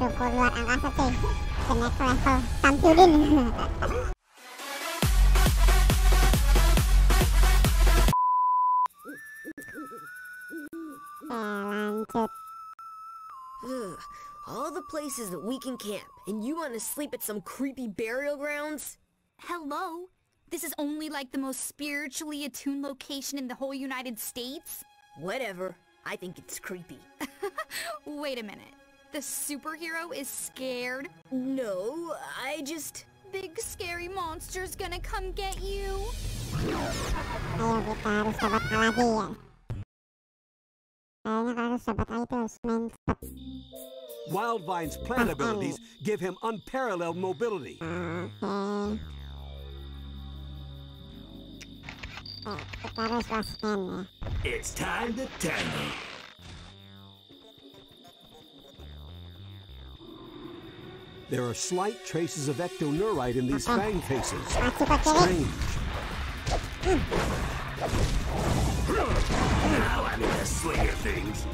Yung forward ang asa ko eh. Connect ko ako. Tampiw din. Lanjut. All the places that we can camp, and you want to sleep at some creepy burial grounds? Hello? This is only like the most spiritually attuned location in the whole United States? Whatever. I think it's creepy. Wait a minute. The superhero is scared? No, I just... Big scary monster's gonna come get you. Wildvine's plant abilities give him unparalleled mobility. It's time to tango. There are slight traces of ectoneurite in these fang faces. Strange. Now I'm in the sling of things.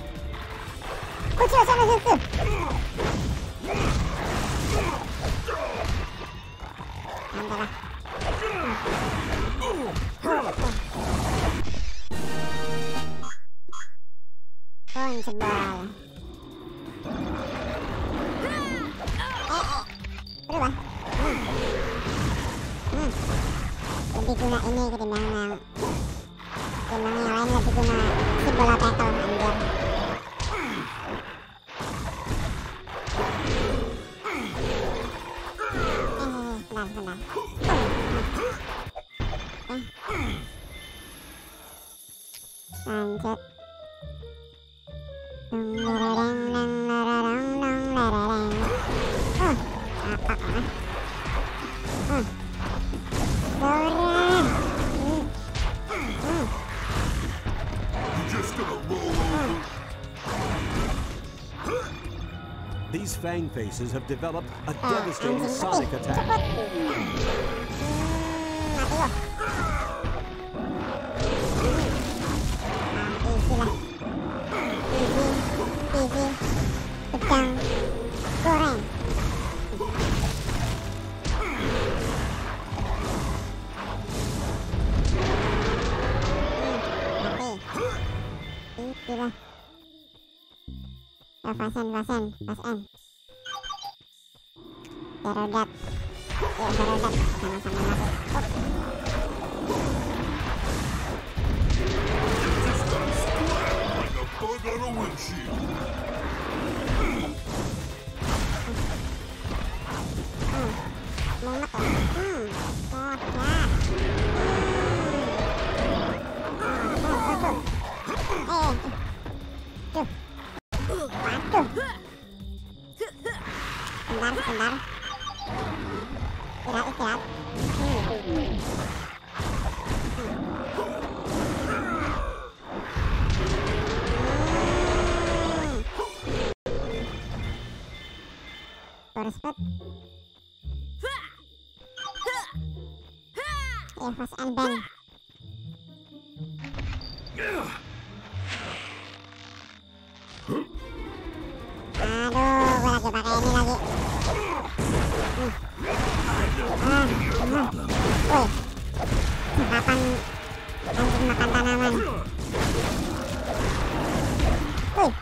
Lebih guna ini ketimbang yang lain, lebih guna si bola petal anjir. Lanjut. These fang faces have developed a devastating sonic attack. Terodat. Ya, terodat. Sama-sama masuk. Oke,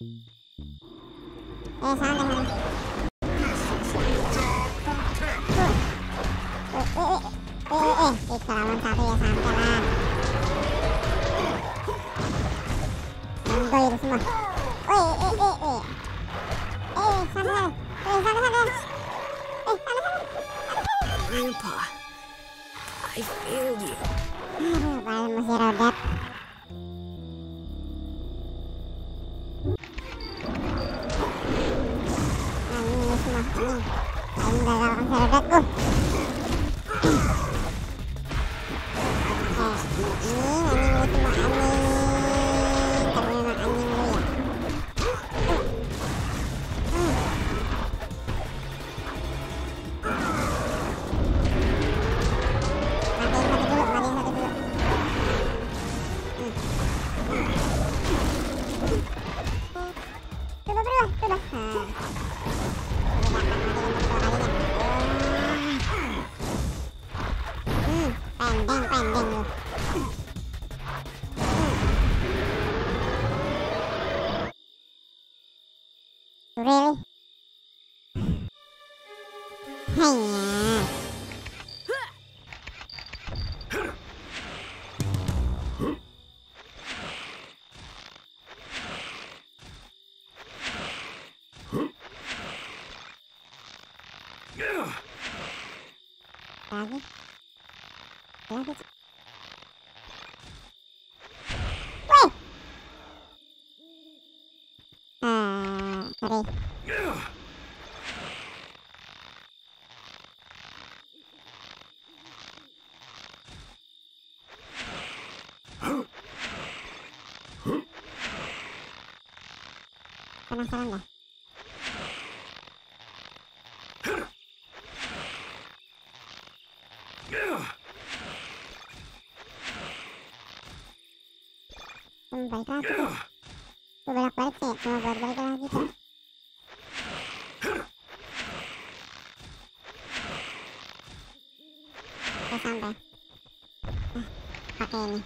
Grandpa, I failed you. Aduh, baru masih rodat. Penasaran dah. Baik lagi tuh. Gue bolak-balik sih. Gue bolak-balik lagi tuh. Gue sampai. Nah, pake ini.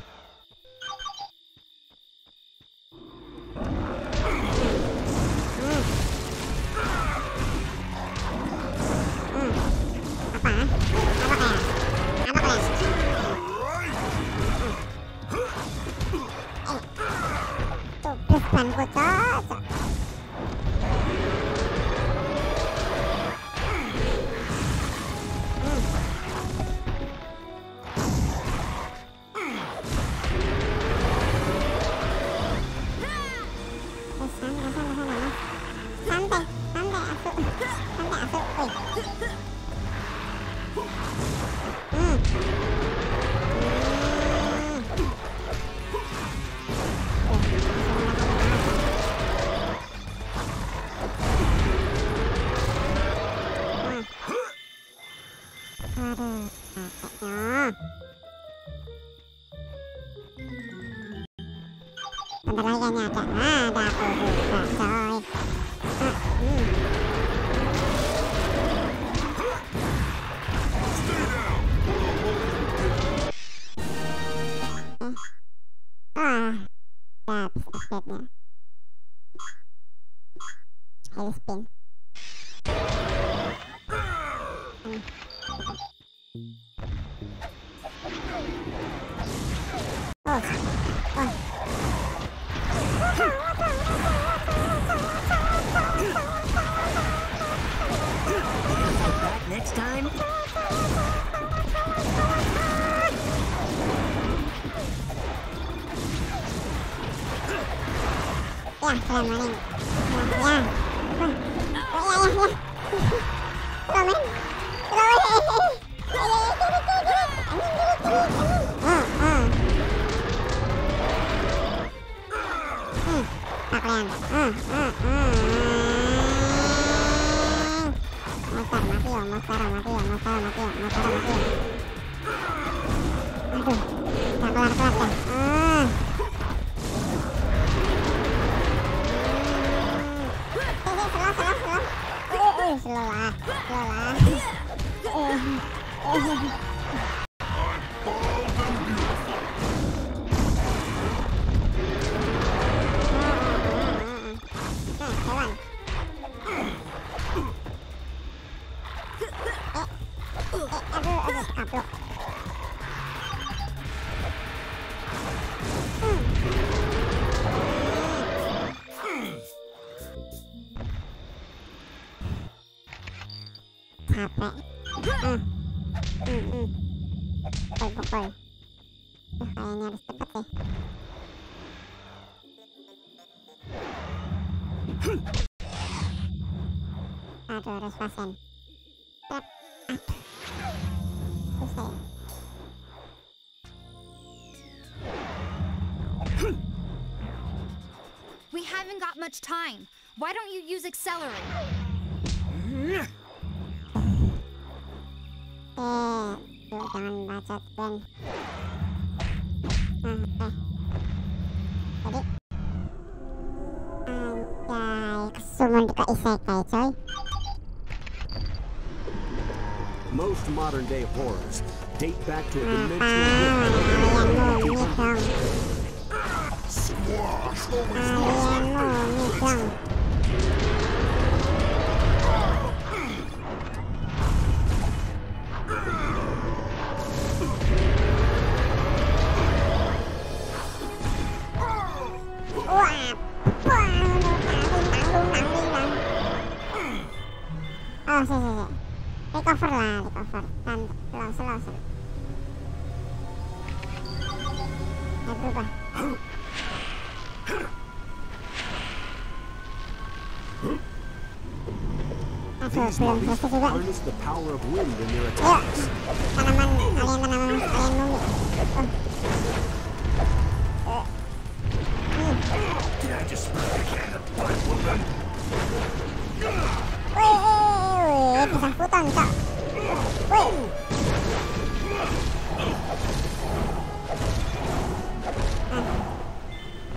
Papa. Pokoj. Słuchaj, nie roztopaty. A tu rozszła sen. Up, up. Słuchaj. We haven't got much time. Why don't you use Accelerate? Most modern day horrors date back to a dimensional rift. Recover lah, recover. Dan slow. Dah berubah. These bodies harness the power of wind in their attacks. Tanaman mumi. Did I just burn a can of blood, woman? Pisang puton, kak.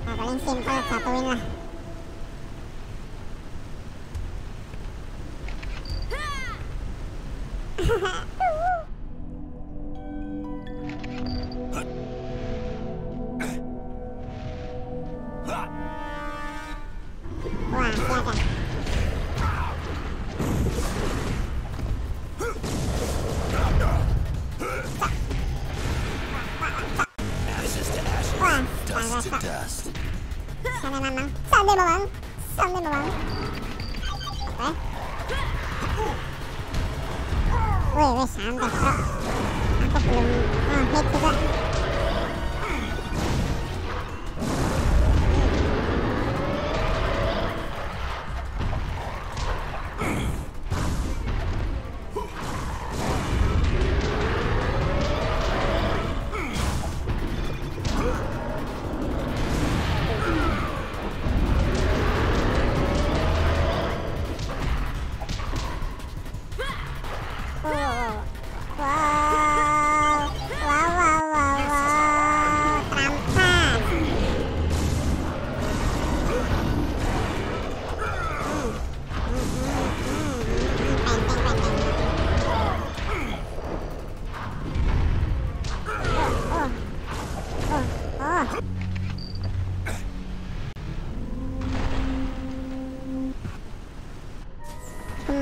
Nah, paling simple, satuin lah.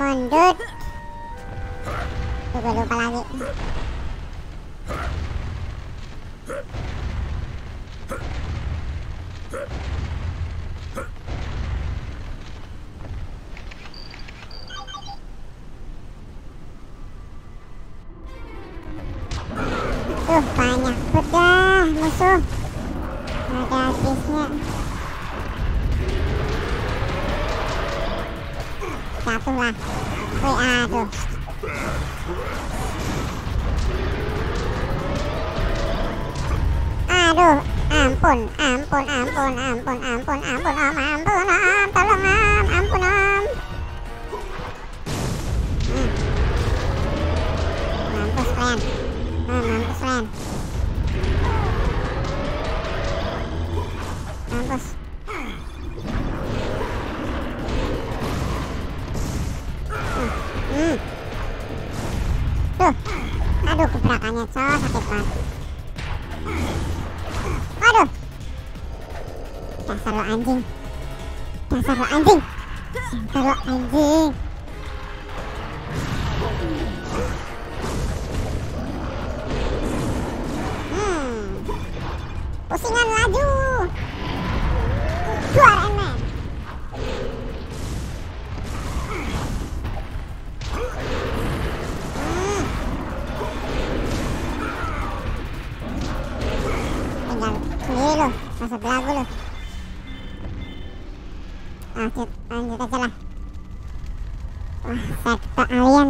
Banyak pedah musuh. Ada habisnya. Satu lah. Woi, aduh. Aduh, ampun, tolong ampun. Mampus kalian. Mampus. Tuh. Aduh, gebrakannya coy, sakit banget. Aduh. Dasar lo anjing. Pusingan laju. Keluar enak. Nasa vlog ulo. Akyat, ayun dito sila. Wah, sekta alien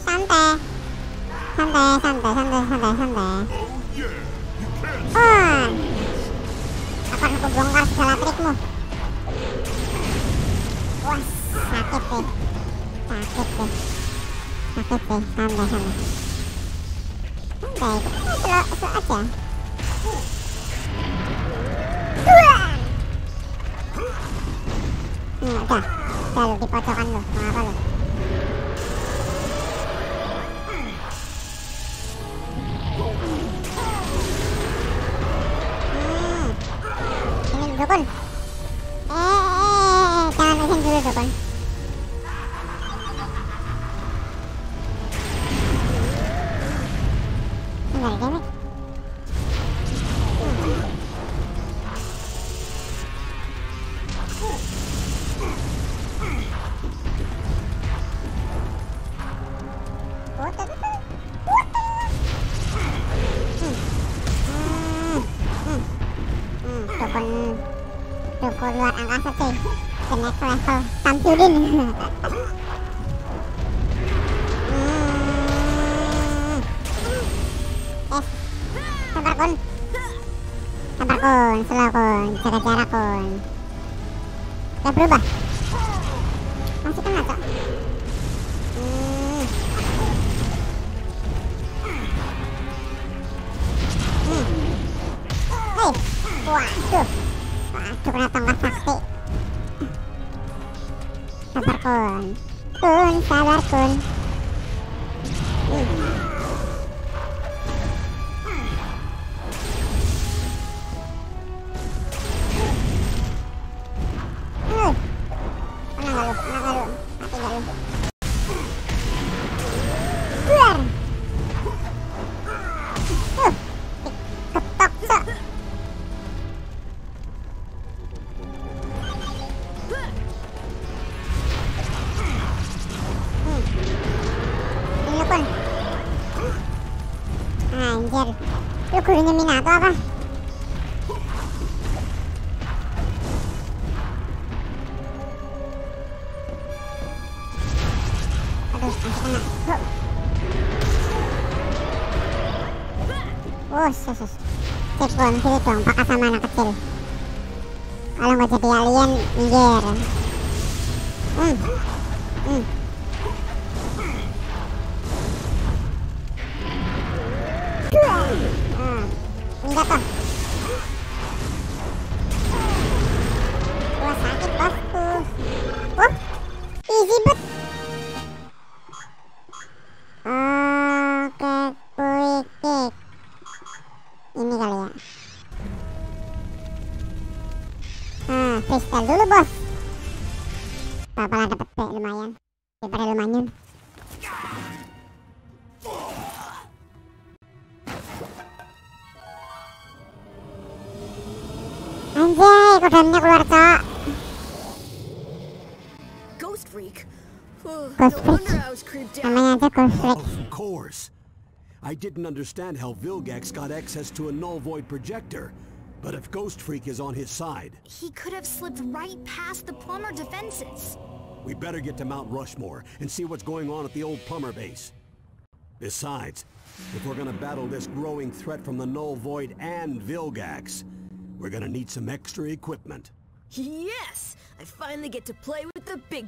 Santai. Oh, apa aku bongkar segala trikmu? Wah, sakit deh. Santai. Slow aja. Nih udah, selalu di pojokan lu, marah lu. Dukun, jangan usin dulu dukun. Enggak ada damage. Dukun luar angkasa cuy, the next level Samsudin. Sabar kun, slow kun, jaga jarak kun. Udah berubah. Masih kena kok. Hei, waduh kena tambah sakti. Sabar kun. Lu gurunya Minato apa? Aduh, masih kena. Wuss. Cipun, sini dong, pakai sama anak kecil. Kalau nggak jadi alien, minggir. Enggak toh. Wah, sakit bosku. Wup, easy but. Oke, quick kick. Ini kali ya. Nah, freestyle dulu bos. Apalah dapet P lumayan. Daripada lumayan. Anjay, kodamnya keluar cok. Ghostfreak. Namanya aja Ghostfreak. Of course. I didn't understand how Vilgax got access to a null void projector, but if Ghostfreak is on his side, he could have slipped right past the plumber defenses. We better get to Mount Rushmore and see what's going on at the old plumber base. Besides, if we're gonna battle this growing threat from the null void and Vilgax, we're gonna need some extra equipment. Yes! I finally get to play with the big